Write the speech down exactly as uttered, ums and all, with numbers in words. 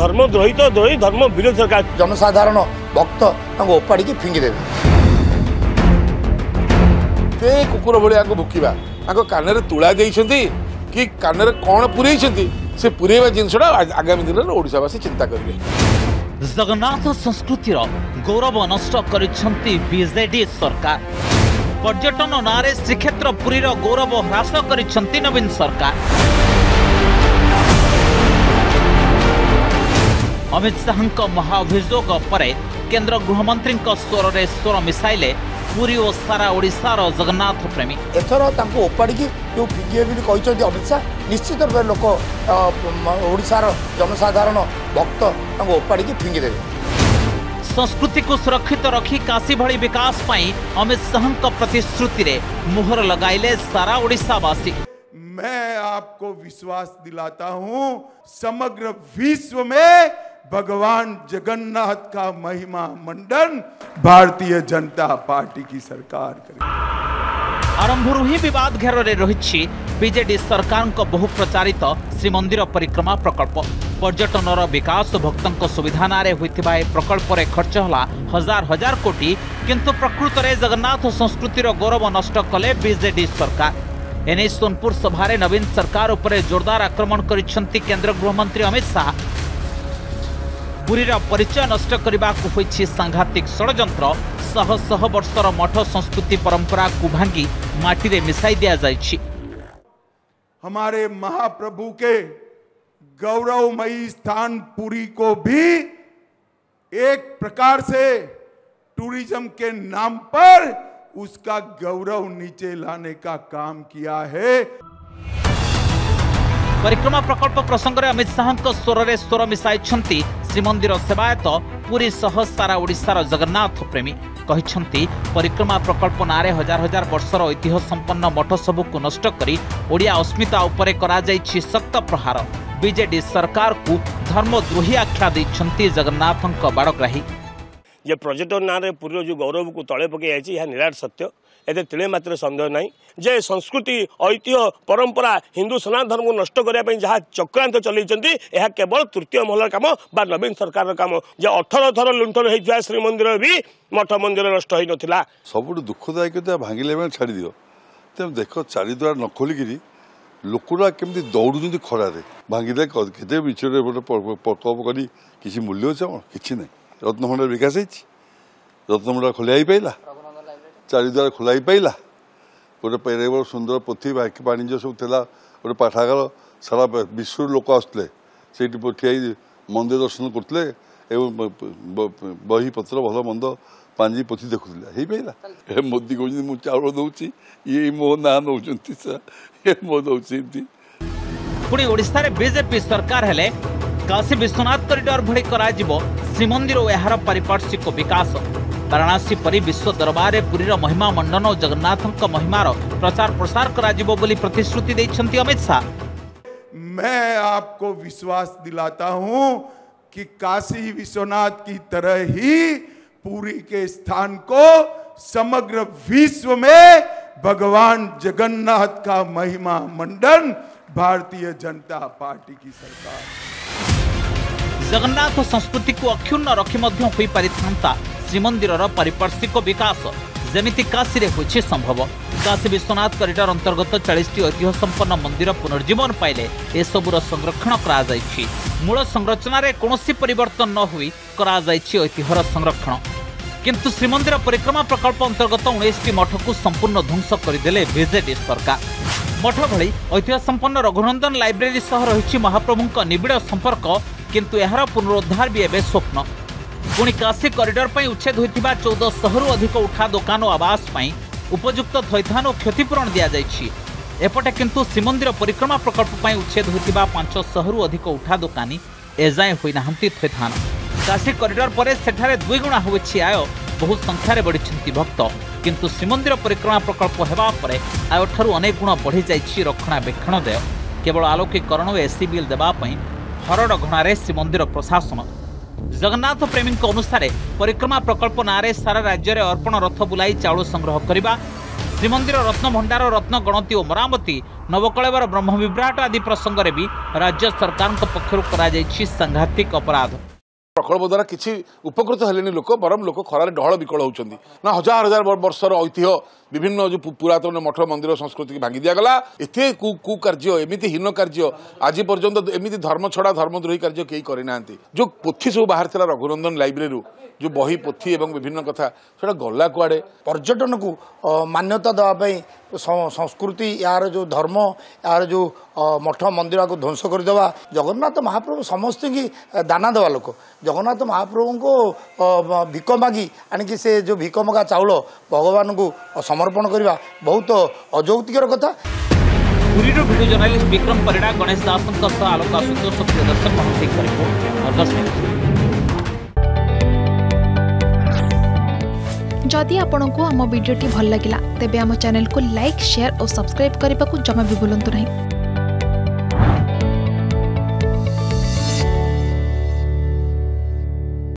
धर्मद्रोही तो द्रोही धर्म विरोध सरकार जनसाधारण भक्त ओपाड़ी फिंगिदे से कुकुर भाया भुकवा कान तुला दे कि कान कौन पूरे से पूरेवा जिनसा आगामी दिन में ओडावासी चिंता करेंगे। जगन्नाथ संस्कृतिर गौरव नष्ट करिसेंती बीजेडी सरकार। पर्यटन नारे श्रीक्षेत्र पुरीर गौरव ह्रास करिसेंती नवीन सरकार। अमित शाहଙ୍କ महाअभियोग परे केन्द्र गृहमंत्री स्वर में स्वर मिसाइले पुरी और सारा ओडिशार जगन्नाथ प्रेमी एथर ओपाड़ी जो फिंगे अमित शाह निश्चित रूप लोक ओडिशार जनसाधारण भक्त ओपाड़ी फिंगिदे। संस्कृति को सुरक्षित रखी काशी भली विकास पाई अमित शाहଙ୍କ प्रतिश्रुति रे मुहर लगाइले सारा ओडिशावासी। मैं आपको विश्वास दिलाता हूँ समग्र विश्व में भगवान जगन्नाथ का महिमा मंडन भारतीय जनता पार्टी की सरकार करे। आरंभरू ही विवाद घेर में रही बीजेडी सरकार को बहु प्रचारित श्रीमंदिर परिक्रमा प्रकल्प। पर्यटन विकास भक्तों सुविधा नारे होता यह प्रकल्प में खर्च होला हजार हजार कोटी किंतु प्रकृत में जगन्नाथ संस्कृतिर गौरव नष्ट कले बीजेडी सरकार। एने सोनपुर सभारे नवीन सरकार उपरे जोरदार आक्रमण करिसेंती केंद्र गृहमंत्री अमित शाह। पुरीर परिचय नष्ट करबाकु होईछि सांघातिक षडयंत्र। शह शह वर्षर मठ संस्कृति परंपरा को भांगी माटी रे मिसाई दिया जाईछि। हमारे महाप्रभु के गौरवमयी स्थान पुरी को भी एक प्रकार से टूरिज्म के नाम पर उसका गौरव नीचे लाने का काम किया है। परिक्रमा प्रकल्प प्रसंग में अमित शाहଙ୍କ स्वरें स्वर मिसाई श्रीमंदिर सेवायत पुरी सह सारा ओडिशार जगन्नाथ प्रेमी। कहिसंती परिक्रमा प्रकल्प नारे हजार हजार वर्षर ऐतिह्य संपन्न मठ सबू को नष्ट करी ओडिया अस्मिता उपरे करा जाईछि सक्त प्रहार। बीजेडी सरकार को धर्मद्रोही आख्या दैछंती जगन्नाथଙ୍କ बाड़ग्राही। ये पर्यटन नारे पुरीर जो गौरव को तले पकई यह निराट सत्य एते तिले मात्र सन्देह ना जे संस्कृति ऐतिह्य परंपरा हिंदू सनातन धर्म को नष्ट करने जहाँ चक्रांत चलती यह केवल तृतीय महल काम बा नवीन सरकार काम जे अठारह थर लुंठन होता श्रीमंदिर भी मठ मंदिर नष्ट हो ना सब दुखदायक भांगिले बेल छाड़ दियो तेम देख चारिद्वार न खोलिकी लोकरा केमती दौड़ुं खरारे भांगिले के विचर प्रकोप कर किसी मूल्य अच्छे कौन किसी ना रत्नभंडार विकास रत्नभंडार खोल पाइला चारिद्वार खोल पाइला गोटे सुंदर पोथी वाणिज्य सब थी गोटे पाठागार सारा विश्व लोक आसते से ठियाई मंदिर दर्शन करते बही पत्र भल मंद पांजी पोथी देखुला मोदी कहते मुझे चाउल दूसरी ये मो ना नौ मो दौर पुणी ओडिशा रे बीजेपी सरकार हेले काशी विश्वनाथ कॉरिडोर भली श्रीमंदिर और यार पारिपार्श्विक विकास। वाराणसी परी विश्व दरबार में पुरीर महिमा मंडन और जगन्नाथଙ୍କ महिमार प्रचार प्रसार कराजिबो बोली प्रतिश्रुति देछंती अमित शाह। मैं आपको विश्वास दिलाता हूँ कि काशी विश्वनाथ की तरह ही पुरी के स्थान को समग्र विश्व में भगवान जगन्नाथ का महिमा मंडन भारतीय जनता पार्टी की सरकार। जगन्नाथ संस्कृति को अक्षुण्ण रखी मध्य पारिथांता श्रीमंदिर पारिपार्श्विक विकास जमीती काशी हो संभव। काशी विश्वनाथ कॉरिडोर अंतर्गत चालीसटी ऐतिह्य संपन्न मंदिर पुनर्जीवन पाइले एसबूर संरक्षण करा जायछि। मूल संरचना रे कोनोसी परिवर्तन न होई करा जायछि ऐतिह्यर संरक्षण। किंतु श्रीमंदिर परिक्रमा प्रकल्प अंतर्गत उन्नीसटी मठ को संपूर्ण ध्वंस करदेले बीजेडी सरकार। मठ भली ऐतिह्य संपन्न रघुनंदन लाइब्रेरी सह रही महाप्रभुଙ୍କ निबिड़ संपर्क किंतु यार पुनरुद्धार भी एवं स्वप्न। पुणी काशी कॉरिडोर पर उच्छेद होता चौदह शहरु अधिक उठा दुकान और आवास पर उपयुक्त थैथान और क्षतिपूरण दि जापटे किंतु श्रीमंदिर परिक्रमा प्रकल्प पर उच्छेद होता पांच शहरु अधिक उठा दुकानी एजाएं होना थैथान। काशी कॉरिडोर पर सेठारे दुईगुणा होइछि आय बहु संख्यार बढ़ी भक्त किंतु श्रीमंदिर परिक्रमा प्रकल्प होगापर आय ठारू अनेक गुण बढ़ी जाइछि रक्षणाबेक्षण देय। केवल आलोकीकरण और एसी बिल देवाई हरड़ घणारे श्रीमंदिर प्रशासन। जगन्नाथ प्रेमी अनुसार परिक्रमा प्रकल्प नारे सारा राज्य में अर्पण रथ बुलाई चाउल संग्रह करने श्रीमंदिर रत्न भंडार रत्न गणति और मरामती नवकलेवर ब्रह्म विभ्राट आदि प्रसंग में भी राज्य सरकार पक्ष सांघातिक अपराध प्रकल्प द्वारा किसी उपकृत हेले लोक बरम लोक खरार ढहल विकल होती ना हजार हजार वर्षर ऐतिह्य विभिन्न जो पुरातन मठ मंदिर संस्कृति की भांगी दिगला एते कुकार्य एमती हीन कार्य आज पर्यंत एमती धर्म छड़ा धर्मद्रोही कार्य कई करना जो पोथी सब बाहर था रघुनंदन लाइब्रेरी जो बही पोथी और विभिन्न कथा से गला कुआड़े पर्यटन को मान्यता देवाई संस्कृति यार जो धर्म यार जो मठ मंदिर को ध्वंस करदे जगन्नाथ महाप्रभु समस्त की दाना देवा लोक जगन्नाथ महाप्रभु को भिक मागी आणिकी से जो भिक मगा चाउल भगवान को समर्पण करवा बहुत अजौतिकर कथा। पुरी भिडियो जर्नालीस्ट विक्रम परिडा गणेश दास आलोक आशुतोष दर्शक रिपोर्ट। जदि आपंक आम भिड्टे भल लगा तेब आम चैनल को लाइक शेयर और सब्सक्राइब करने को जमा भी भूलु नहीं।